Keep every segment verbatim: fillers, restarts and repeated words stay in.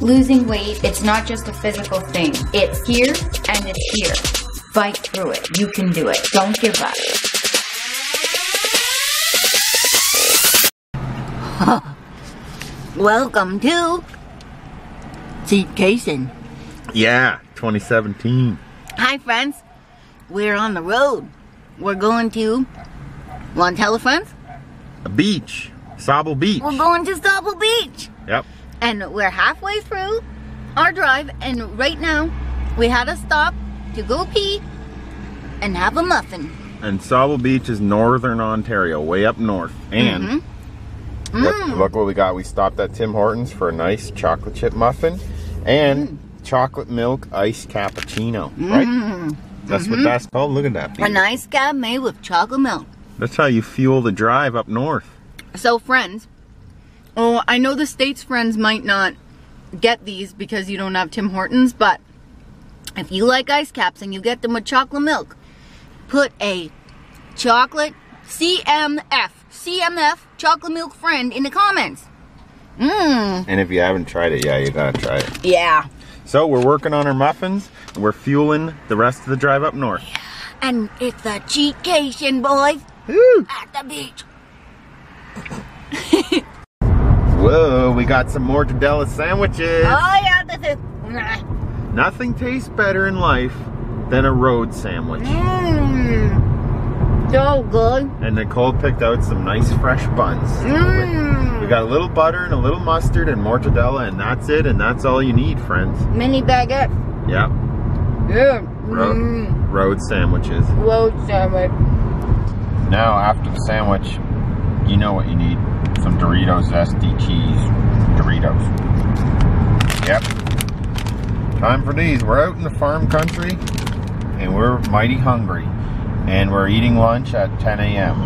losing weight, it's not just a physical thing. It's here and it's here. Fight through it. You can do it. Don't give up. Huh. Welcome to Seatcation. Yeah, twenty seventeen. Hi, friends. We're on the road. We're going to, want to tell the friends? A beach. Sauble Beach. We're going to Sauble Beach. Yep. And we're halfway through our drive, and right now we had a stop to go pee and have a muffin. And Sauble Beach is northern Ontario, way up north. And mm-hmm. look, mm. look what we got. We stopped at Tim Hortons for a nice chocolate chip muffin and mm. chocolate milk iced cappuccino. Mm. Right? That's mm-hmm. what that's called. Look at that. Beach. A nice cab made with chocolate milk. That's how you fuel the drive up north. So, friends, oh, I know the States friends might not get these because you don't have Tim Hortons, but if you like ice caps and you get them with chocolate milk, put a chocolate C M F, C M F chocolate milk friend in the comments. Mmm. And if you haven't tried it, yeah, you gotta try it. Yeah. So we're working on our muffins. We're fueling the rest of the drive up north. And it's a cheatcation, boys. Woo. At the beach. Whoa, we got some mortadella sandwiches. Oh yeah, this is... Nothing tastes better in life than a road sandwich. Mmm. So good. And Nicole picked out some nice fresh buns. Mmm. We got a little butter and a little mustard and mortadella, and that's it, and that's all you need, friends. Mini baguette. Yep. Yeah. Road, mm. road sandwiches. Road sandwich. Now, after the sandwich, you know what you need. Some Doritos zesty cheese Doritos. Yep. Time for these. We're out in the farm country and we're mighty hungry. And we're eating lunch at ten A M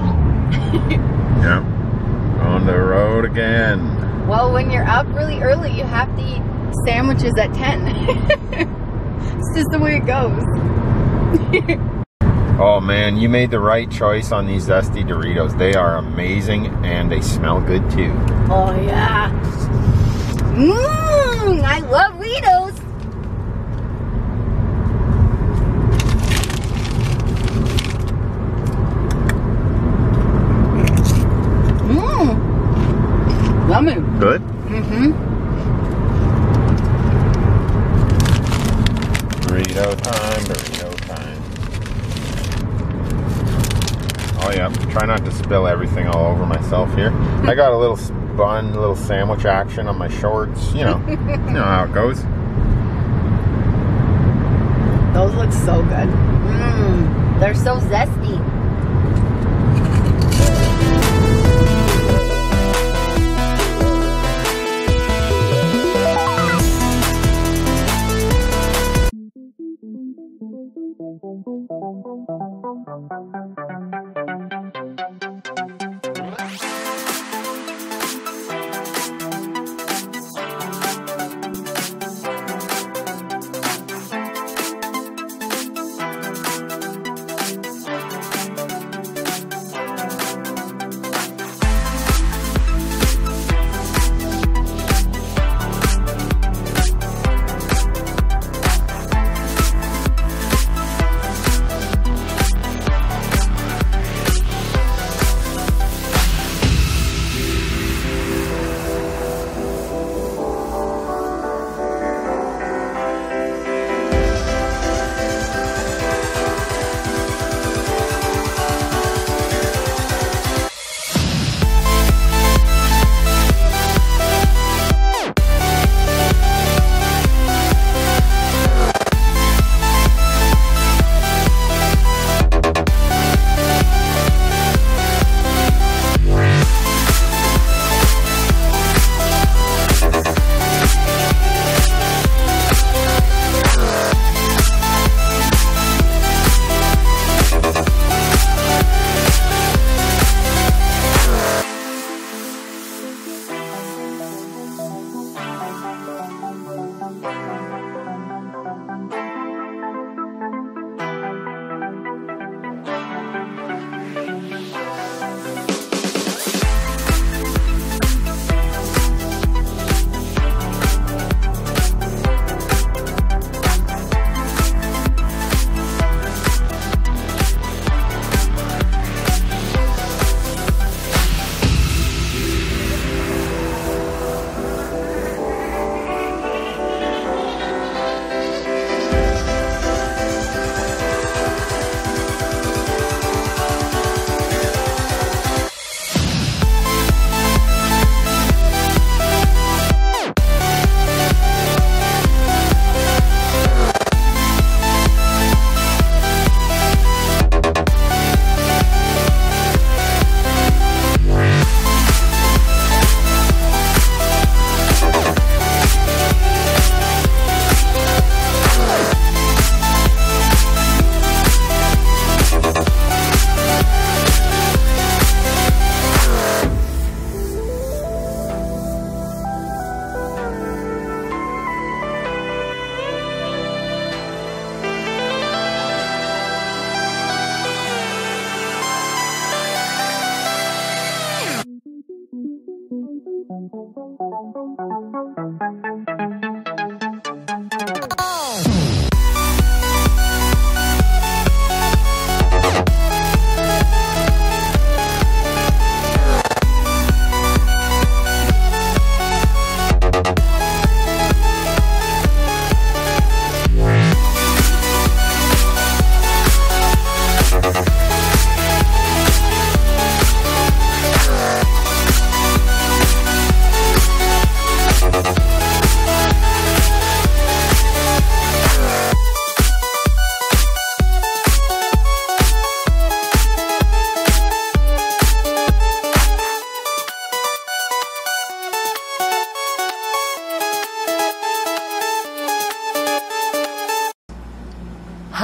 Yep. On the road again. Well, when you're up really early, you have to eat sandwiches at ten. It's just the way it goes. Oh man, you made the right choice on these zesty Doritos. They are amazing and they smell good too. Oh yeah. Mmm, I love Doritos. Mmm. Yummy. Good? Mm-hmm. Dorito time, Dorito time. Oh yeah, try not to spill everything all over myself here. I got a little bun, little sandwich action on my shorts. You know, you know how it goes. Those look so good. Mmm, they're so zesty.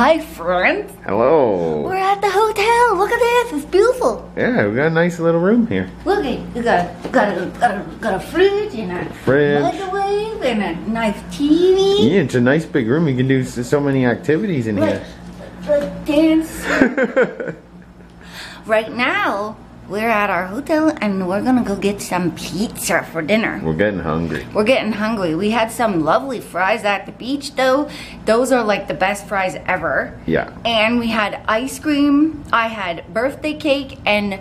Hi, friends. Hello. We're at the hotel. Look at this. It's beautiful. Yeah, we got a nice little room here. Look, we got got a got a, got a fridge and a fridge. microwave and a nice T V. Yeah, it's a nice big room. You can do so many activities in like, here. Like dance. Right now, we're at our hotel and we're gonna go get some pizza for dinner. We're getting hungry. We're getting hungry. We had some lovely fries at the beach though. Those are like the best fries ever. Yeah. And we had ice cream. I had birthday cake and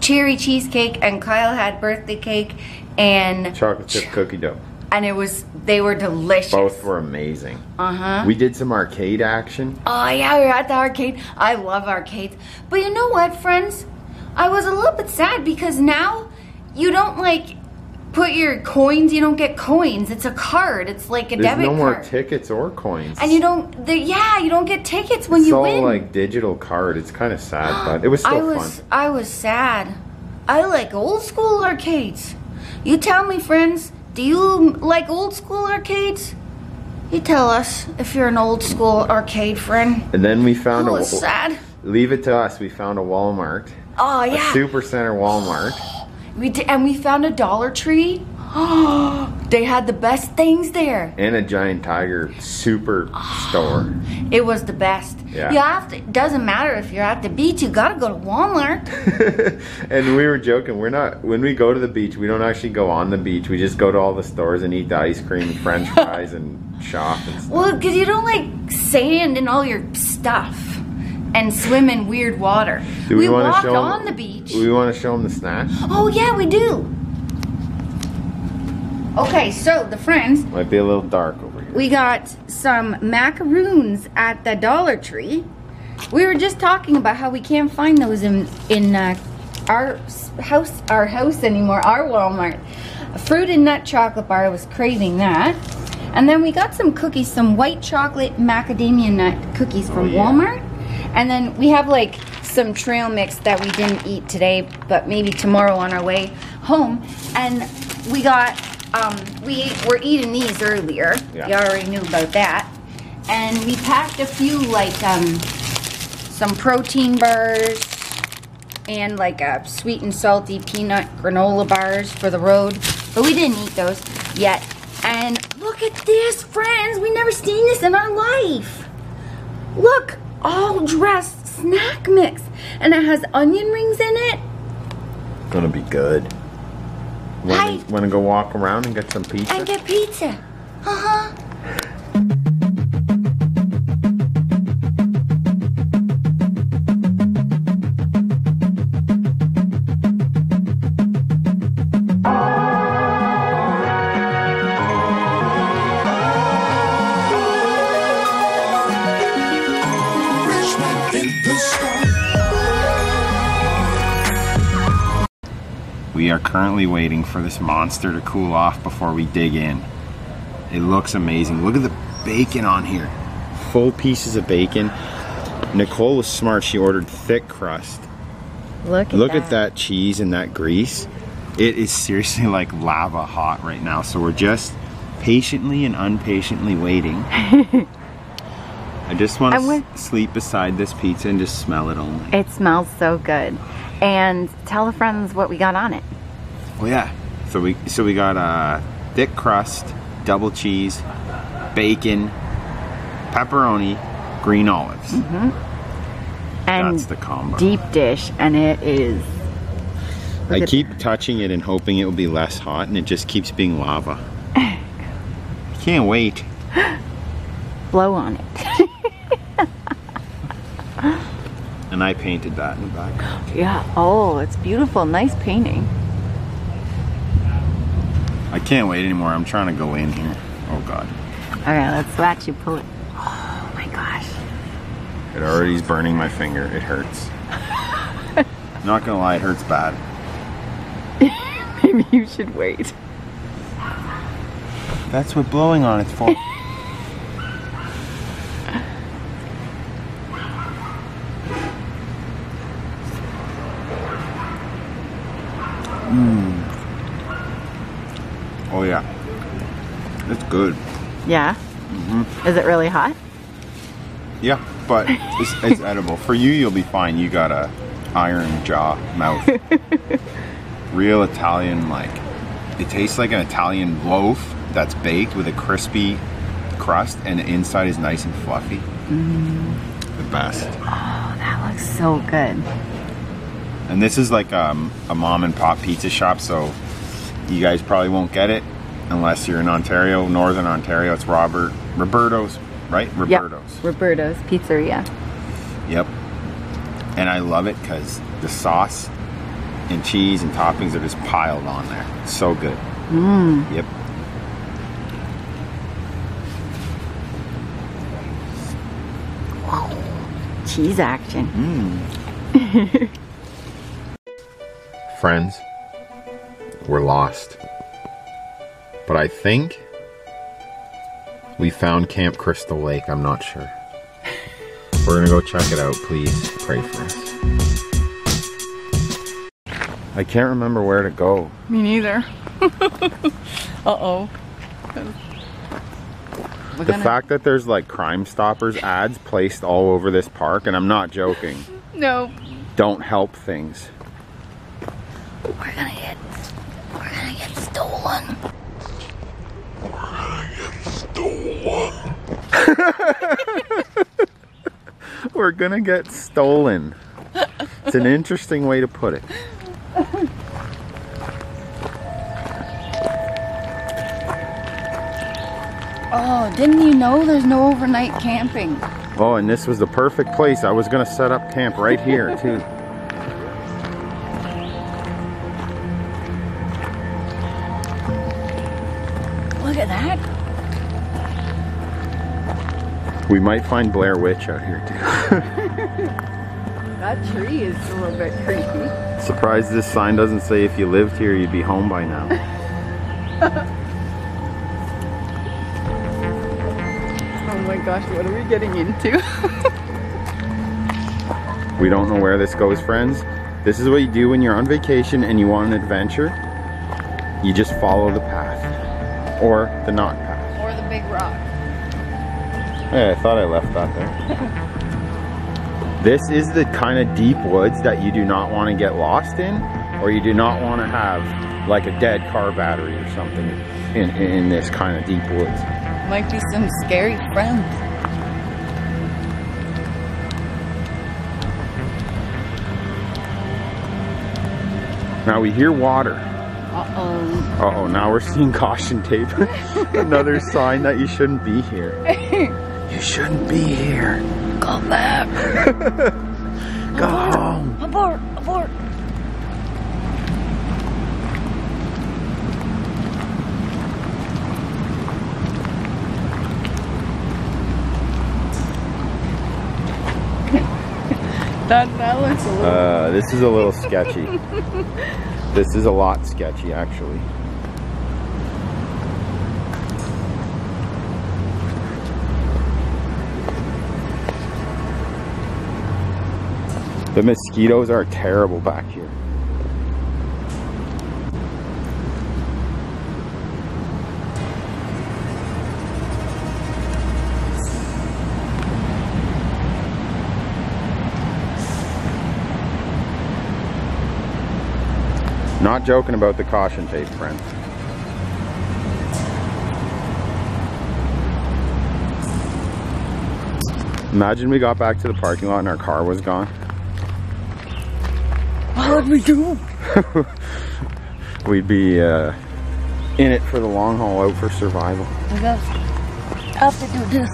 cherry cheesecake, and Kyle had birthday cake and chocolate chip ch cookie dough. And it was, they were delicious. Both were amazing. Uh-huh. We did some arcade action. Oh yeah, we were at the arcade. I love arcades. But you know what, friends? I was a little bit sad because now you don't like put your coins, you don't get coins. It's a card. It's like a There's debit card. There's no more card. tickets or coins. And you don't, the, yeah, you don't get tickets when it's you win. It's all like digital card. It's kind of sad, but it was still I was, fun. I was sad. I like old school arcades. You tell me, friends, do you like old school arcades? You tell us if you're an old school arcade friend. And then we found that a- was sad. Leave it to us. We found a Walmart. Oh yeah, a Super Center Walmart. We did, and we found a Dollar Tree. Oh, they had the best things there. And a Giant Tiger super oh, store. It was the best. Yeah. You have to, it doesn't matter if you're at the beach. You gotta go to Walmart. And we were joking. We're not. When we go to the beach, we don't actually go on the beach. We just go to all the stores and eat the ice cream, and French fries, and shop and stuff. Well, because you don't like sand and all your stuff. And swim in weird water. Do we we want walked to show them, on the beach. Do we want to show them the snack? Oh yeah, we do. Okay, so the friends. Might be a little dark over here. We got some macaroons at the Dollar Tree. We were just talking about how we can't find those in in uh, our house, our house anymore, our Walmart. A fruit and nut chocolate bar. I was craving that. And then we got some cookies, some white chocolate macadamia nut cookies from oh, yeah. Walmart. And then we have like some trail mix that we didn't eat today, but maybe tomorrow on our way home. And we got, um, we were eating these earlier. Yeah. You already knew about that. And we packed a few like um, some protein bars and like a sweet and salty peanut granola bars for the road. But we didn't eat those yet. And look at this, friends. We've never seen this in our life. Look. All dressed snack mix, and it has onion rings in it. Gonna be good. Wanna, wanna go walk around and get some pizza? And get pizza. Uh-huh. We are currently waiting for this monster to cool off before we dig in. It looks amazing. Look at the bacon on here. Full pieces of bacon. Nicole was smart. She ordered thick crust. Look at Look that. at that cheese and that grease. It is seriously like lava hot right now. So we're just patiently and unpatiently waiting. I just want to sleep beside this pizza and just smell it all night. It smells so good. And tell the friends what we got on it. Oh yeah, so we so we got a uh, thick crust, double cheese, bacon, pepperoni, green olives. Mm-hmm. And that's the combo. Deep dish, and it is. I keep it. touching it and hoping it will be less hot, and it just keeps being lava. I can't wait. Blow on it. And I painted that in the background. Yeah, oh, it's beautiful, nice painting. I can't wait anymore, I'm trying to go in here. Oh God. All right, let's watch you pull it. Oh my gosh. It already is burning my finger, it hurts. Not gonna lie, it hurts bad. Maybe you should wait. That's what blowing on it's for. Mm. Oh yeah, it's good. Yeah? Mm-hmm. Is it really hot? Yeah. but it's, it's edible. For you, you'll be fine. You got a iron jaw mouth. Real Italian, like, it tastes like an Italian loaf that's baked with a crispy crust, and the inside is nice and fluffy. Mm. The best. Oh, that looks so good. And this is like um, a mom and pop pizza shop, so you guys probably won't get it unless you're in Ontario, Northern Ontario. It's Robert, Roberto's, right? Roberto's. Yep. Roberto's Pizzeria. Yep. And I love it because the sauce and cheese and toppings are just piled on there. It's so good. Mm. Yep. Wow. Cheese action. Mm. Friends, we're lost, but I think we found Camp Crystal Lake. I'm not sure. We're gonna go check it out. Please pray for us. I can't remember where to go. Me neither. Uh-oh. The gonna... fact that there's like Crime Stoppers ads placed all over this park, and I'm not joking. No. Don't help things. We're gonna get, we're gonna get stolen. We're gonna get stolen. We're gonna get stolen. It's an interesting way to put it. Oh, didn't you know there's no overnight camping? Oh, and this was the perfect place. I was gonna set up camp right here too. We might find Blair Witch out here too. That tree is a little bit creepy. Surprised this sign doesn't say if you lived here you'd be home by now. Oh my gosh, what are we getting into? We don't know where this goes, friends. This is what you do when you're on vacation and you want an adventure. You just follow the path. Or the not path. Or the big rock. Hey, I thought I left that there. This is the kind of deep woods that you do not want to get lost in, or you do not want to have like a dead car battery or something in, in, in this kind of deep woods. Might be some scary friends. Now we hear water. Uh-oh. Uh-oh, now we're seeing caution tape. Another sign that you shouldn't be here. You shouldn't be here. Go back. Go abort, home. Abort, abort. that, that looks a little... Uh, this is a little sketchy. This is a lot sketchy, actually. The mosquitoes are terrible back here. Not joking about the caution tape, friends. Imagine we got back to the parking lot and our car was gone. What would we do? We'd be uh, in it for the long haul, out for survival. We got have to do this.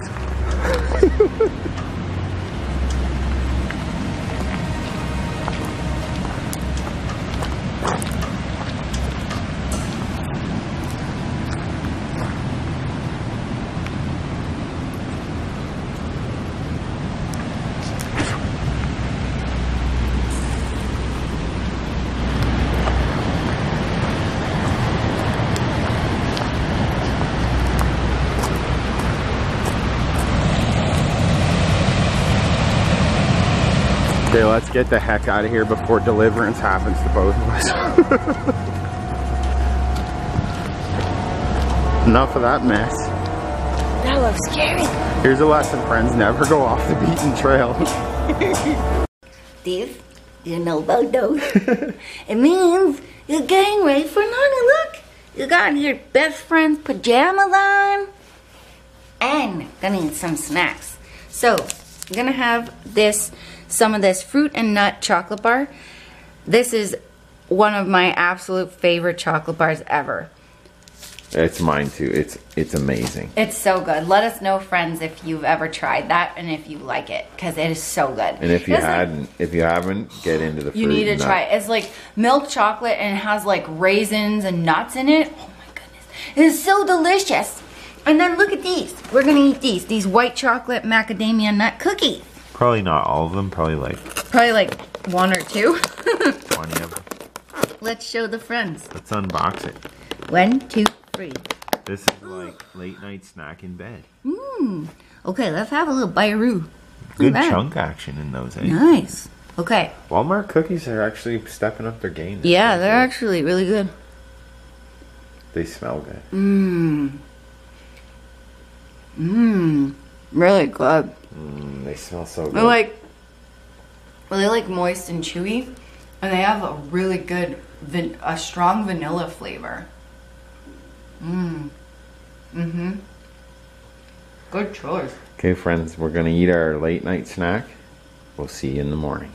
Okay, let's get the heck out of here before deliverance happens to both of us. Enough of that mess. That looks scary. Here's a lesson, friends. Never go off the beaten trail. Dave, you know about those. It means you're getting ready for another look. You got your best friend's pajamas on. And gonna eat some snacks. So, I'm gonna have this, some of this fruit and nut chocolate bar. This is one of my absolute favorite chocolate bars ever. It's mine too. It's it's amazing. It's so good. Let us know, friends, if you've ever tried that and if you like it, because it is so good. And if you hadn't, like, if you haven't, get into the fruit. You need to try it. It's like milk chocolate and it has like raisins and nuts in it. Oh my goodness, it is so delicious. And then look at these. We're gonna eat these. These white chocolate macadamia nut cookies. Probably not all of them. Probably like. Probably like one or two. Twenty of them. Let's show the friends. Let's unbox it. One, two, three. This is like late night snack in bed. Mmm. Okay, let's have a little Bayou. Good chunk action in those, eh? Nice. Okay. Walmart cookies are actually stepping up their game. Yeah, they're actually really good. They smell good. Mmm. Mmm. Really good. Mmm. They smell so good. They're like, well, they're like moist and chewy. And they have a really good, van a strong vanilla flavor. Mmm. Mm-hmm. Good choice. Okay, friends, we're going to eat our late night snack. We'll see you in the morning.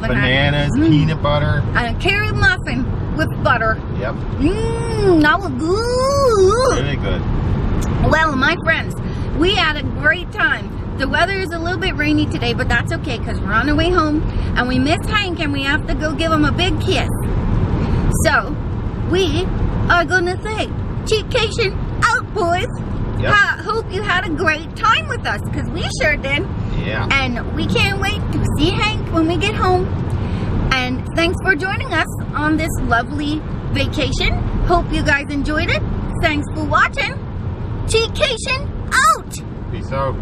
Bananas, mm. peanut butter. And a carrot muffin with butter. Yep. Mmm, that was good. Really good. Well, my friends, we had a great time. The weather is a little bit rainy today, but that's okay because we're on our way home. And we missed Hank and we have to go give him a big kiss. So, we are going to say, Cheapcation out, boys. Yep. I hope you had a great time with us because we sure did. Yeah. And we can't wait to see Hank when we get home. And thanks for joining us on this lovely vacation. Hope you guys enjoyed it. Thanks for watching. Cheapcation out. Peace out.